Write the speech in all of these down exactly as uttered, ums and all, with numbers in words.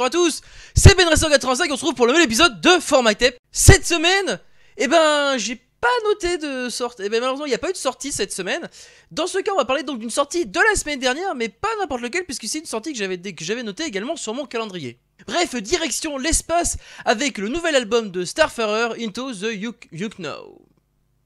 bonjour à tous, c'est Benracer quatre-vingt-cinq et on se retrouve pour le nouvel épisode de For My Tape. Cette semaine, eh ben, j'ai pas noté de sortie, eh ben, malheureusement il n'y a pas eu de sortie cette semaine. Dans ce cas on va parler donc d'une sortie de la semaine dernière, mais pas n'importe lequel puisque c'est une sortie que j'avais que j'avais notée également sur mon calendrier. Bref, direction l'espace avec le nouvel album de Starfarer, Into the Yukno.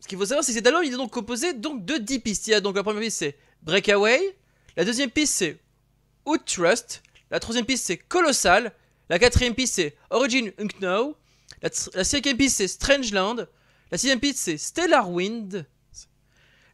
Ce qu'il faut savoir c'est que cet album il est donc composé donc, de dix pistes. Il y a donc la première piste c'est Breakaway, la deuxième piste c'est Out Trust, la troisième piste c'est Colossal, la quatrième piste c'est Origin Unknown, la, la cinquième piste c'est Strangeland, la sixième piste c'est Stellar Wind,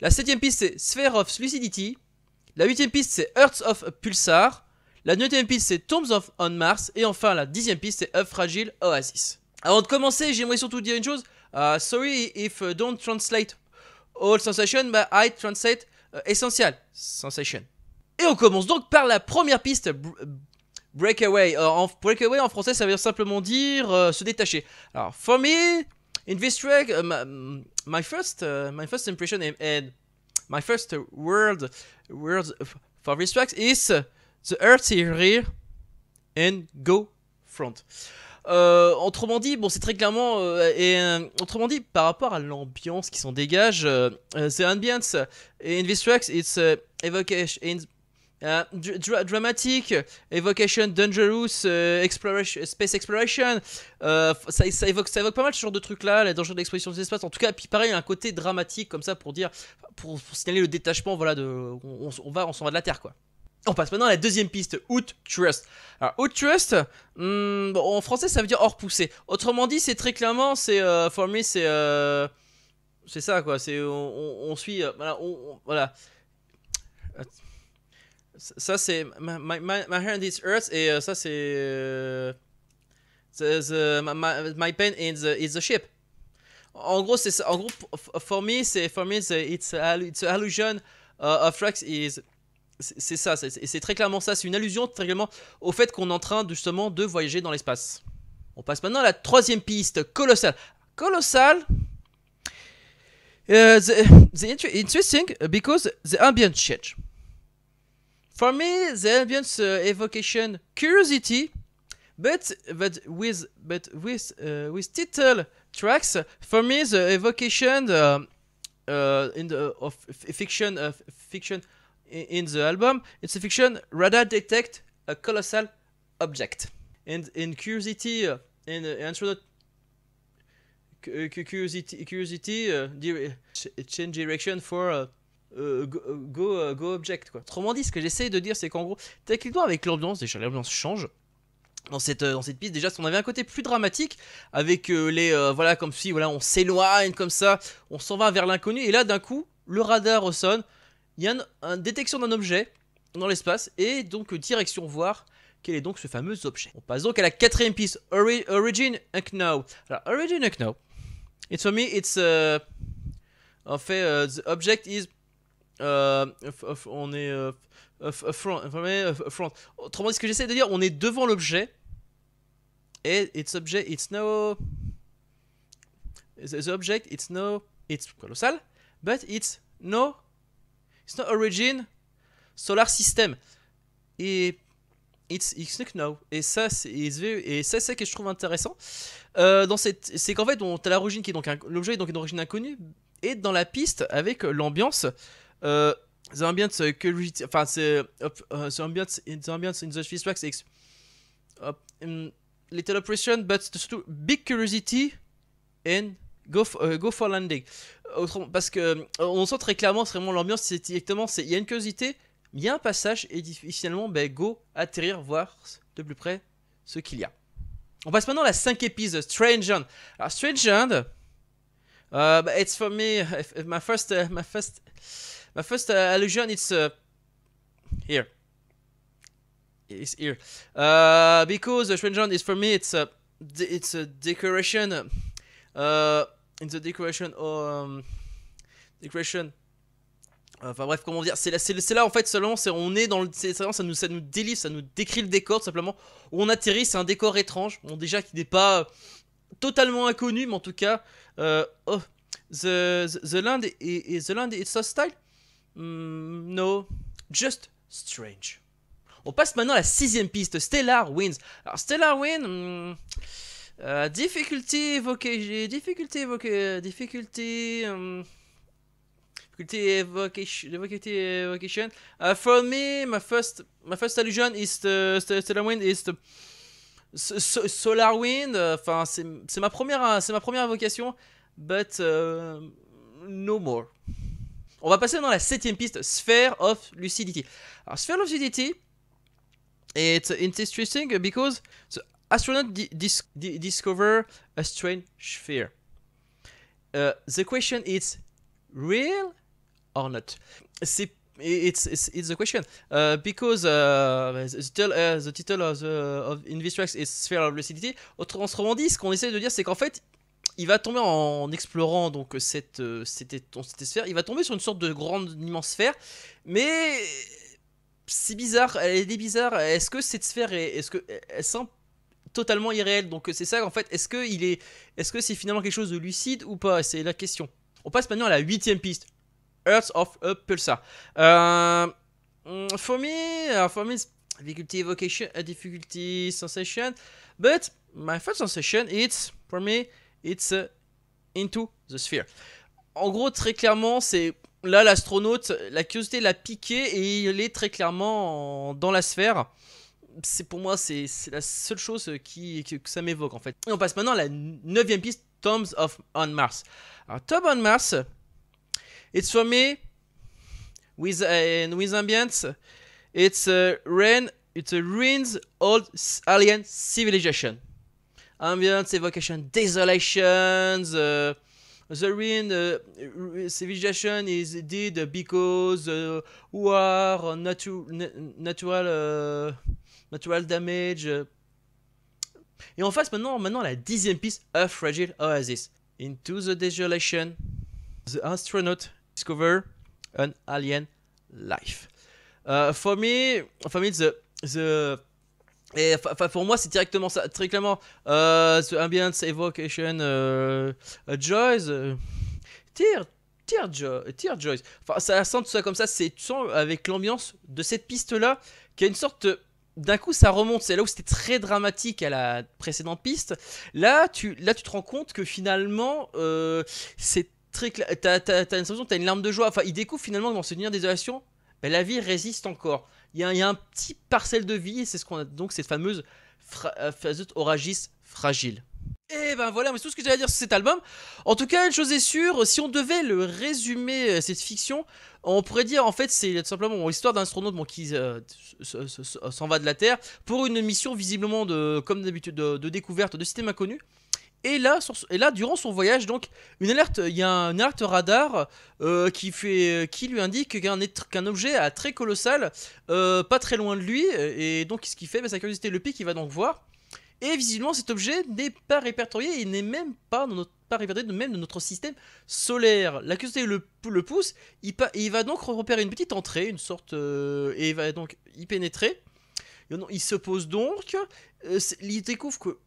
la septième piste c'est Sphere of Lucidity, la huitième piste c'est Earth of a Pulsar, la neuvième piste c'est Tombs of On Mars, et enfin la dixième piste c'est A Fragile Oasis. Avant de commencer, j'aimerais surtout dire une chose, uh, sorry if uh, don't translate all sensation, but I translate uh, essential sensation. Et on commence donc par la première piste, Breakaway. Euh, en, breakaway en français ça veut simplement dire euh, se détacher. Alors, for me, in this track, uh, my, my, first, uh, my first impression and, and my first word, word for this track is uh, the earth here and go front. Euh, autrement dit, bon c'est très clairement, euh, et euh, autrement dit, par rapport à l'ambiance qui s'en dégage, euh, the ambience in this track, it's uh, evocation. In Uh, dra dramatic, evocation, dangerous, uh, exploration, space exploration, uh, ça, ça, évoque, ça évoque pas mal ce genre de truc là, la danger d'exposition des espaces, en tout cas, puis pareil, il y a un côté dramatique comme ça pour dire, pour, pour signaler le détachement, voilà, de, on, on va, on s'en va de la Terre quoi. On passe maintenant à la deuxième piste, Out Trust. Alors, Out Trust, hmm, bon, en français ça veut dire hors poussé, autrement dit c'est très clairement, c'est, euh, for me c'est, euh, c'est ça quoi, c'est, on, on, on suit, euh, voilà, on, on, voilà. Ça c'est my, my, my hand is earth et euh, ça c'est euh, the, the, my, my pen is the, is the ship. En gros c'est en gros for me c'est for me the, it's, a, it's a allusion uh, of tracks is c'est ça c'est très clairement ça, c'est une allusion très clairement au fait qu'on est en train justement de voyager dans l'espace. On passe maintenant à la troisième piste, Colossal. Colossal. Uh, the, the interesting because the ambient change. For me, the ambience uh, evocation curiosity, but but with but with uh, with title tracks. For me, the evocation uh, uh, in the of fiction uh, fiction in the album. It's a fiction radar detect a colossal object, and in curiosity uh, in uh, astronaut curiosity curiosity uh, change direction for. Uh, Euh, go, go, uh, go object quoi. Autrement dit, ce que j'essaye de dire, c'est qu'en gros, techniquement avec l'ambiance, déjà l'ambiance change dans cette euh, dans cette piste. Déjà, on avait un côté plus dramatique avec euh, les euh, voilà comme si voilà on s'éloigne comme ça, on s'en va vers l'inconnu. Et là, d'un coup, le radar ressonne. Il y a une un, détection d'un objet dans l'espace et donc direction voir quel est donc ce fameux objet. On passe donc à la quatrième piste, Ori Origin Unknown. Alors Origin Unknown, it's for me, it's uh, en fait uh, the object is Euh, on est euh, front, front. Autrement dit, ce que j'essaie de dire, on est devant l'objet et its object, it's no the object, it's no it's colossal, but it's no it's no origin solar system et it's it's no. Et ça c'est et ça c'est que je trouve intéressant euh, dans cette c'est qu'en fait on a l'origine qui est donc l'objet donc est d'origine inconnue et dans la piste avec l'ambiance Euh, the ambience uh, curiosity, enfin c'est uh, the ambience in the ambience in the first track is uh, um, little oppression but big curiosity and go for, uh, go for landing. Autrement, parce que on sent très clairement vraiment l'ambiance, c'est directement c'est il y a une curiosité, il y a un passage et finalement ben go atterrir voir de plus près ce qu'il y a. On passe maintenant à la cinquième piste, Strangeland. Alors Strangeland, uh, it's for me my first uh, my first My first uh, allusion is uh, here. It's here uh, because the Strangeland is for me. It's a it's a decoration. Uh, in the decoration, um, decoration. Enfin bref, comment dire, c'est là, c'est là en fait seulement, c'est on est dans le, c'est ça nous, ça nous délivre, ça nous décrit le décor tout simplement. Où on atterrit, c'est un décor étrange. Bon déjà qui n'est pas euh, totalement inconnu, mais en tout cas, euh, oh, the, the the land is the land it's hostile. Mm, no, just strange. On passe maintenant à la sixième piste, Stellar Winds. Alors Stellar Winds, hmm, euh, difficulté évoquée, difficulté évoquée, difficulté... Hmm, Evocation. Uh, for me, my first, my first illusion is the, the Stellar Wind is the so, so, Solar Wind. Enfin, uh, c'est ma première, c'est ma première évocation. But uh, no more. On va passer dans la septième piste, Sphere of Lucidity. Alors, Sphere of Lucidity, it's interesting because the astronaut dis discover a strange sphere. Uh, the question is real or not. C'est it's, it's it's the question uh, because uh, the, title, uh, the title of the of in this track is Sphere of Lucidity. Autrement dit, ce qu'on essaie de dire, c'est qu'en fait, il va tomber en explorant donc cette cette, cette sphère, il va tomber sur une sorte de grande immense sphère, mais c'est bizarre, elle est bizarre. Est-ce que cette sphère est est-ce que elle semble totalement irréelle? Donc c'est ça en fait. Est-ce que il est est-ce que c'est finalement quelque chose de lucide ou pas? C'est la question. On passe maintenant à la huitième piste, Earth of a Pulsar. Euh, for me, for me, difficulty evocation, a difficulty sensation, but my first sensation, it's for me, it's uh, into the sphere. En gros, très clairement, c'est là l'astronaute, la curiosité l'a piqué et il est très clairement en, dans la sphère. C'est pour moi, c'est la seule chose qui, qui que ça m'évoque en fait. Et on passe maintenant à la neuvième piste, Tombs of on Mars. Alors, Tomb on Mars, it's for me with and uh, with ambience, it's a rain, it's a ruins old alien civilization. Ambience, evocation, desolations. Uh, the ruin uh, civilization is indeed because uh, war, natu natural, uh, natural damage. Uh, Et on passe maintenant, maintenant à la dixième piste, A Fragile Oasis. Into the desolation, the astronaut discover an alien life. Uh, for me, for me, the, the, et, pour moi, c'est directement ça, très clairement. Uh, the ambience, evocation, uh, uh, joys, uh, tear, tear, jo tear joys. Enfin, ça sent tout ça comme ça, c'est avec l'ambiance de cette piste-là, qui a une sorte de... D'un coup, ça remonte. C'est là où c'était très dramatique à la précédente piste. Là, tu, là, tu te rends compte que finalement, euh, c'est très clair. T'as une sensation, t'as une larme de joie. Enfin, il découvre finalement dans ce souvenir désolation, ben, la vie résiste encore. Il y a, il y a un petit parcelle de vie et c'est ce qu'on a. Donc, cette fameuse phase oragis fragile. Et ben voilà, mais c'est tout ce que j'avais à dire sur cet album. En tout cas, une chose est sûre, si on devait le résumer, cette fiction, on pourrait dire en fait c'est simplement l'histoire d'un astronaute bon, qui euh, s'en va de la Terre pour une mission visiblement de, comme d'habitude, de, de découverte de systèmes inconnus. Et là, sur, et là, durant son voyage, donc, une alerte, il y a un alerte radar euh, qui, fait, qui lui indique qu'un qu objet à très colossal, euh, pas très loin de lui, et donc ce qui fait, bah, sa curiosité le pique, il va donc voir. Et visiblement, cet objet n'est pas répertorié et n'est même pas, dans notre, pas répertorié de même de notre système solaire. La curiosité le, le pousse, il, pa, il va donc repérer une petite entrée, une sorte, euh, et il va donc y pénétrer. Il, il se pose donc, euh, il découvre que,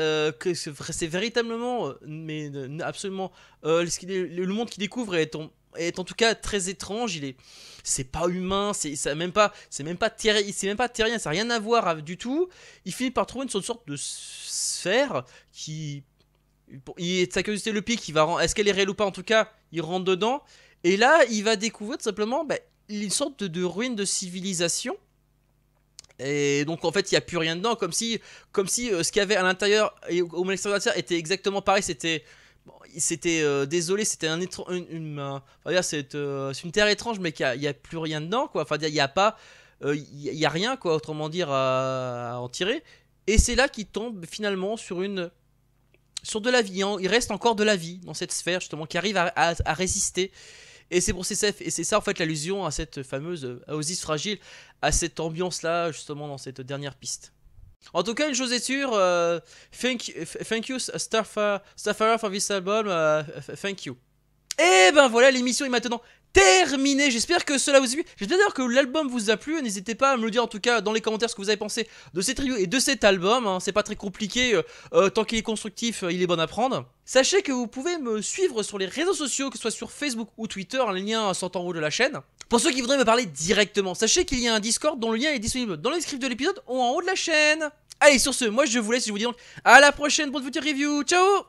euh, que c'est véritablement, mais absolument, euh, le, le monde qu'il découvre est en... est en tout cas très étrange, il est c'est pas humain, c'est ça même pas c'est même pas terri... c'est même pas terrien, ça n'a rien à voir à... du tout. Il finit par trouver une sorte de sphère qui il sa curiosité le pique, il va rend... est-ce qu'elle est réelle ou pas, en tout cas, il rentre dedans et là, il va découvrir tout simplement bah, une sorte de, de ruine de civilisation. Et donc en fait il n'y a plus rien dedans, comme si, comme si euh, ce qu'il y avait à l'intérieur et au milieu de la sphère était exactement pareil, c'était Bon, c'était euh, désolé, c'était un une, une, euh, enfin, c'est euh, une terre étrange, mais qu'il n'y a, a plus rien dedans, quoi. Enfin, il n'y a pas, euh, il n'y a rien, quoi. Autrement dire, à, à en tirer. Et c'est là qu'il tombe finalement sur une, sur de la vie. Hein. Il reste encore de la vie dans cette sphère justement qui arrive à, à, à résister. Et c'est pour C C F, et c'est ça en fait l'allusion à cette fameuse Oasis fragile, à cette ambiance là justement dans cette dernière piste. En tout cas, une chose est sûre, uh, thank, thank you Starfarer for this album, uh, thank you. Et ben voilà, l'émission est maintenant terminé. J'espère que cela vous a plu. J'espère d'ailleurs que l'album vous a plu. N'hésitez pas à me le dire en tout cas dans les commentaires ce que vous avez pensé de cette review et de cet album. Hein. C'est pas très compliqué. Euh, tant qu'il est constructif, il est bon à prendre. Sachez que vous pouvez me suivre sur les réseaux sociaux, que ce soit sur Facebook ou Twitter. Les liens sont en haut de la chaîne. Pour ceux qui voudraient me parler directement, sachez qu'il y a un Discord dont le lien est disponible dans le descriptif de l'épisode ou en haut de la chaîne. Allez, sur ce, moi je vous laisse. Je vous dis donc à la prochaine pour de futures reviews. Ciao!